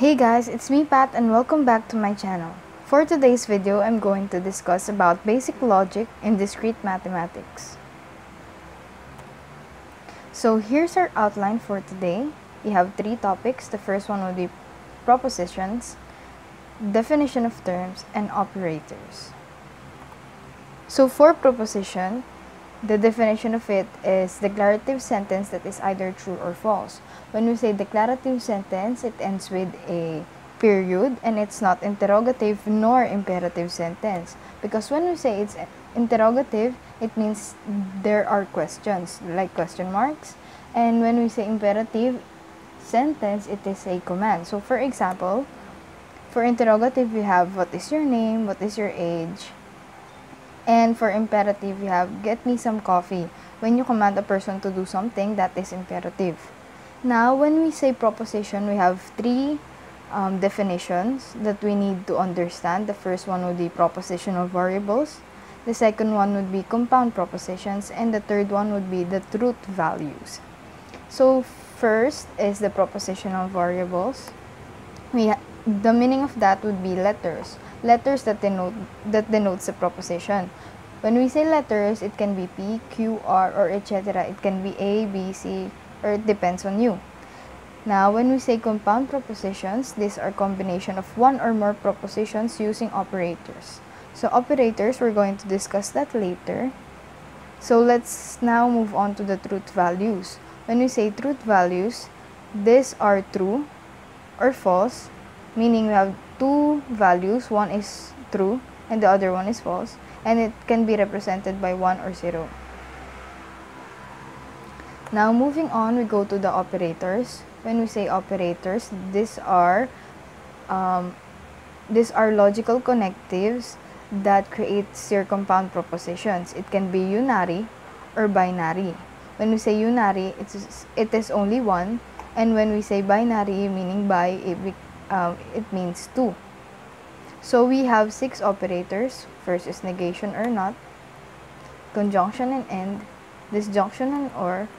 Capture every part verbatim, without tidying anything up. Hey guys, it's me Pat and welcome back to my channel. For today's video, I'm going to discuss about basic logic in discrete mathematics. So here's our outline for today. We have three topics. The first one will be propositions, definition of terms, and operators. So for proposition, the definition of it is declarative sentence that is either true or false. When we say declarative sentence, it ends with a period and it's not interrogative nor imperative sentence. Because when we say it's interrogative, it means there are questions, like question marks. And when we say imperative sentence, it is a command. So for example, for interrogative, we have what is your name, what is your age. And for imperative, you have, get me some coffee. When you command a person to do something, that is imperative. Now, when we say proposition, we have three um, definitions that we need to understand. The first one would be propositional variables. The second one would be compound propositions. And the third one would be the truth values. So, first is the propositional variables. We ha the meaning of that would be letters. Letters that denote that denotes a proposition. When we say letters, it can be P, Q, R, or et cetera. It can be A, B, C, or it depends on you. Now, when we say compound propositions, these are combination of one or more propositions using operators. So operators, we're going to discuss that later. So let's now move on to the truth values. When we say truth values, these are true or false, meaning we have two values, one is true and the other one is false, and it can be represented by one or zero. Now moving on, we go to the operators. When we say operators, these are um, these are logical connectives that creates your compound propositions. It can be unary or binary. When we say unary, it is it is only one, and when we say binary, meaning by, it Um, it means two. So we have six operators. First is negation or not, conjunction and and, disjunction and or,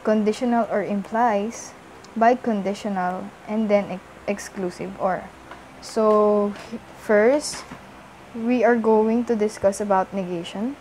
conditional or implies, biconditional, and then ex exclusive or. So first, we are going to discuss about negation.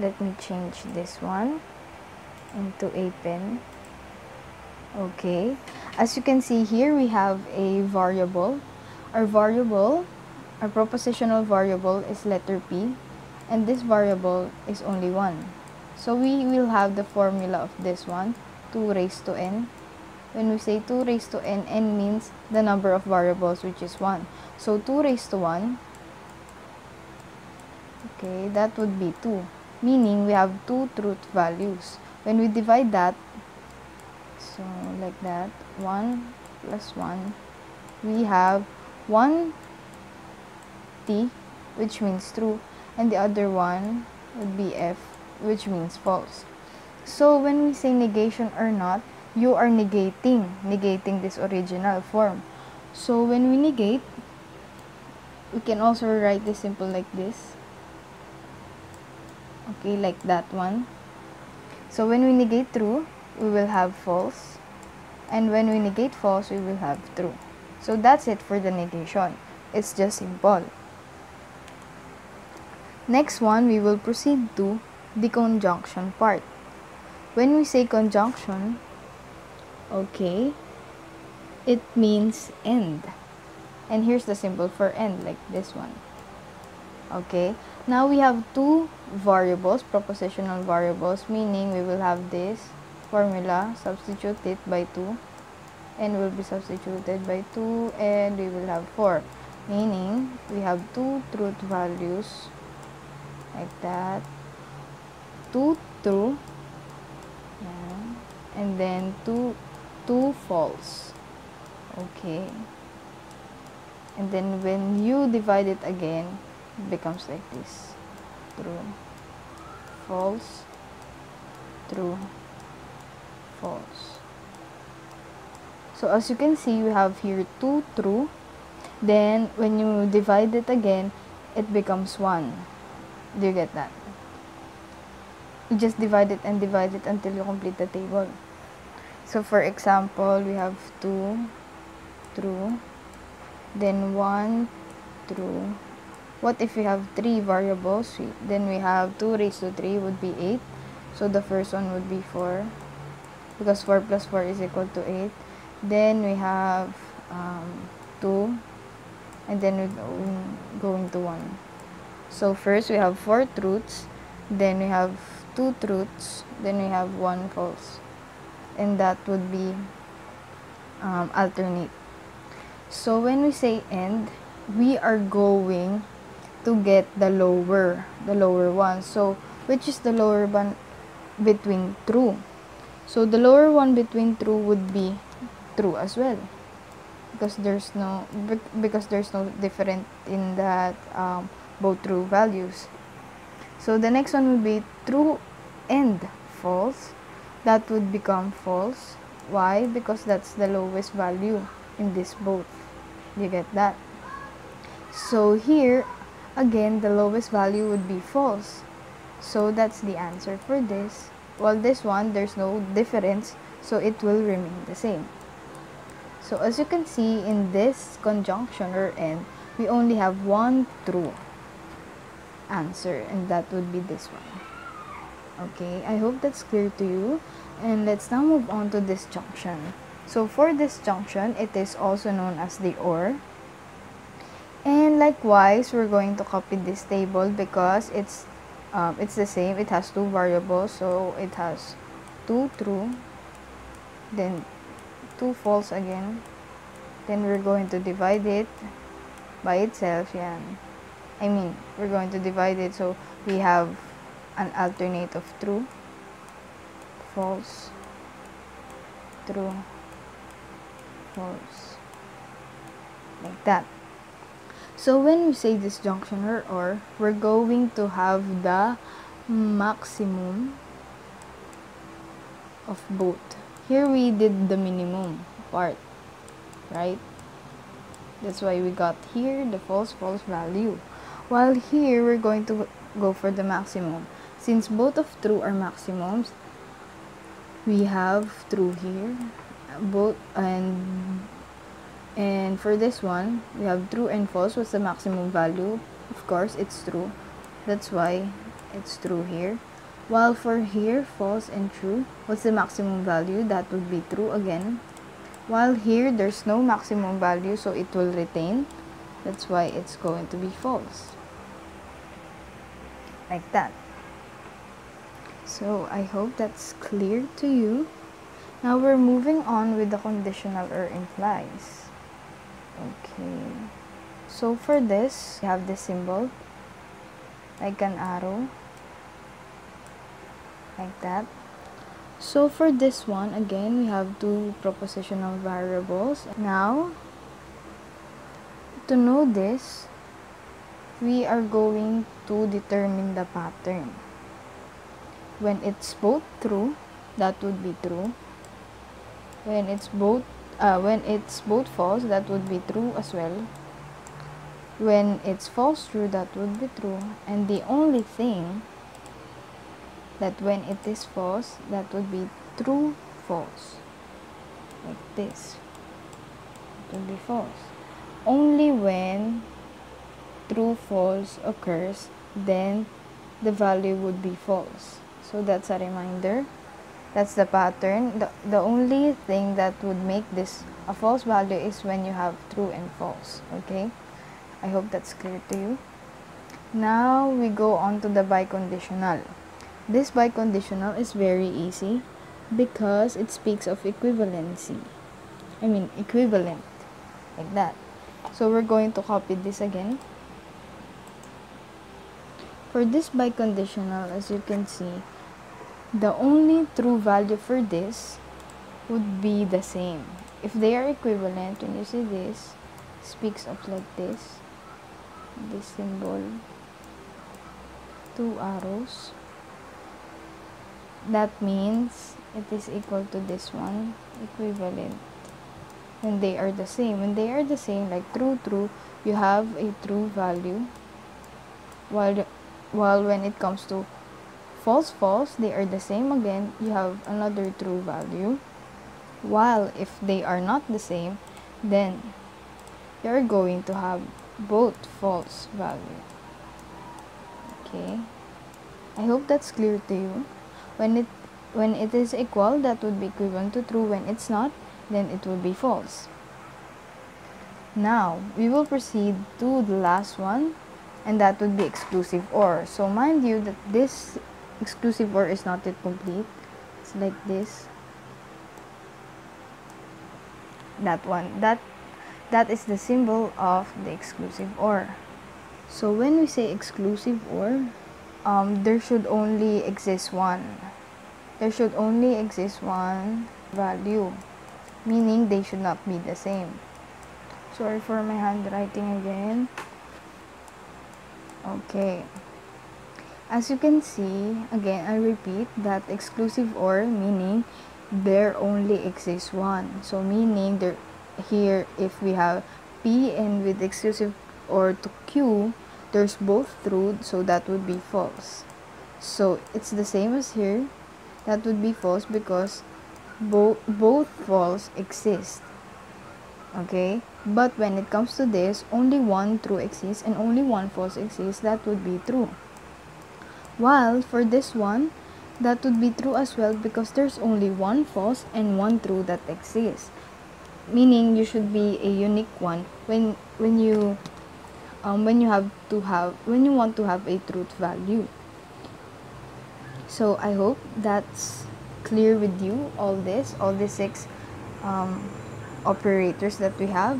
Let me change this one into a pen. Okay, as you can see here, we have a variable. Our variable, our propositional variable is letter P, and this variable is only one. So we will have the formula of this one, two raised to n. When we say two raised to n, n means the number of variables, which is one. So two raised to one, okay, that would be two, meaning we have two truth values. When we divide that, so like that, one plus one, we have one T, which means true, and the other one would be F, which means false. So when we say negation or not, you are negating negating this original form. So when we negate, we can also write this simple like this, okay, like that one. So when we negate true, we will have false, and when we negate false, we will have true. So that's it for the negation. It's just simple. Next one, we will proceed to the conjunction part. When we say conjunction, okay, it means end, and here's the symbol for end, like this one. Okay, now we have two variables, propositional variables, meaning we will have this formula, substitute it by two, and will be substituted by two, and we will have four, meaning we have two truth values, like that, two true, yeah, and then two, two false, okay, and then when you divide it again, it becomes like this, true, false, true, false. So as you can see, we have here two true, then when you divide it again, it becomes one. Do you get that? You just divide it and divide it until you complete the table. So for example, we have two true, then one true. What if we have three variables? Then we have two raised to three would be eight. So the first one would be four, because four plus four is equal to eight. Then we have um, two, and then we go going to one. So first we have four truths, then we have two truths, then we have one false, and that would be um, alternate. So when we say end, we are going to get the lower, the lower one. So which is the lower one between true? So the lower one between true would be true as well, because there's no because there's no different in that um, both true values. So the next one would be true and false. That would become false. Why? Because that's the lowest value in this both. You get that? So here again, the lowest value would be false. So that's the answer for this. Well, this one, there's no difference, so it will remain the same. So as you can see, in this conjunction or end, we only have one true answer, and that would be this one. Okay, I hope that's clear to you. And let's now move on to this junction. So for this junction, it is also known as the OR. And likewise, we're going to copy this table because it's um, it's the same. It has two variables, so it has two true, then two false again. Then we're going to divide it by itself. Yeah. I mean, we're going to divide it, so we have an alternate of true, false, true, false, like that. So when we say this junction or or, we're going to have the maximum of both. Here we did the minimum part, right? That's why we got here the false, false value. While here, we're going to go for the maximum. Since both of true are maximums, we have true here, both, and and for this one, we have true and false. What's the maximum value? Of course, it's true. That's why it's true here. While for here, false and true, what's the maximum value? That would be true again. While here, there's no maximum value, so it will retain. That's why it's going to be false. Like that. So I hope that's clear to you. Now we're moving on with the conditional or implies. Okay. So for this, we have this symbol, like an arrow, like that. So for this one, again, we have two propositional variables. Now, to know this, we are going to determine the pattern. When it's both true, that would be true. When it's both uh, when it's both false, that would be true as well. When it's false true, that would be true. And the only thing that when it is false, that would be true false, like this. It will be false. Only when true false occurs, then the value would be false. So that's a reminder. That's the pattern. The, the only thing that would make this a false value is when you have true and false. Okay? I hope that's clear to you. Now we go on to the biconditional. This biconditional is very easy because it speaks of equivalency. I mean, equivalent. Like that. So we're going to copy this again. For this biconditional, as you can see, the only true value for this would be the same. If they are equivalent, when you see this, speaks of like this, this symbol, two arrows. That means it is equal to this one, equivalent, when they are the same. When they are the same, like true, true, you have a true value, while While when it comes to false, false, they are the same again. You have another true value. while if they are not the same, then you're going to have both false value. Okay, I hope that's clear to you. When it when it is equal, that would be equivalent to true. When it's not, then it will be false. Now we will proceed to the last one, and that would be exclusive OR. So mind you that this exclusive OR is not yet complete. It's like this. That one. That that is the symbol of the exclusive OR. So when we say exclusive OR, um, there should only exist one. There should only exist one value, meaning they should not be the same. Sorry for my handwriting again. Okay. As you can see, again, I repeat that exclusive OR meaning there only exists one. So meaning there here if we have P and with exclusive OR to Q, there's both true, so that would be false. So it's the same as here. That would be false because both both false exist. Okay, but when it comes to this, only one true exists and only one false exists. That would be true. While for this one, that would be true as well because there's only one false and one true that exists. Meaning you should be a unique one when when you um when you have to have when you want to have a truth value. So I hope that's clear with you, all this, all the six um, operators that we have.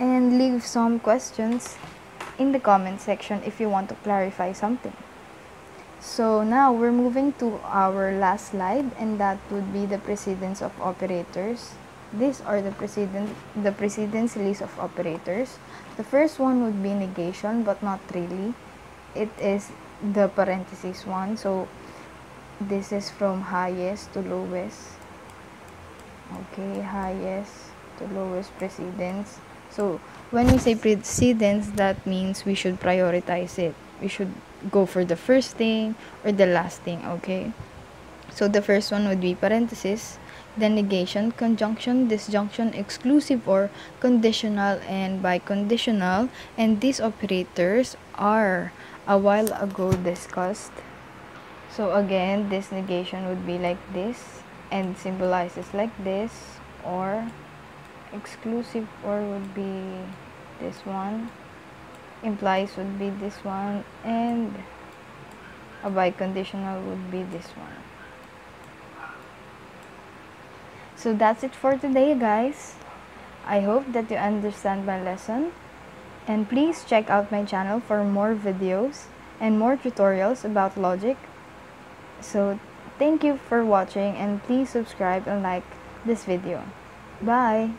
And leave some questions in the comment section if you want to clarify something. So now we're moving to our last slide, and that would be the precedence of operators. These are the precedence, the precedence list of operators. The first one would be negation, but not really. It is the parentheses one. So this is from highest to lowest. Okay, highest to lowest precedence. So when we say precedence, that means we should prioritize it. We should go for the first thing or the last thing. Okay, so the first one would be parentheses, then negation, conjunction, disjunction, exclusive OR, conditional, and biconditional. And these operators are a while ago discussed. So again, this negation would be like this and symbolizes like this, or exclusive OR would be this one, implies would be this one, and a biconditional would be this one. So that's it for today, guys. I hope that you understand my lesson, and please check out my channel for more videos and more tutorials about logic. So thank you for watching, and please subscribe and like this video. Bye!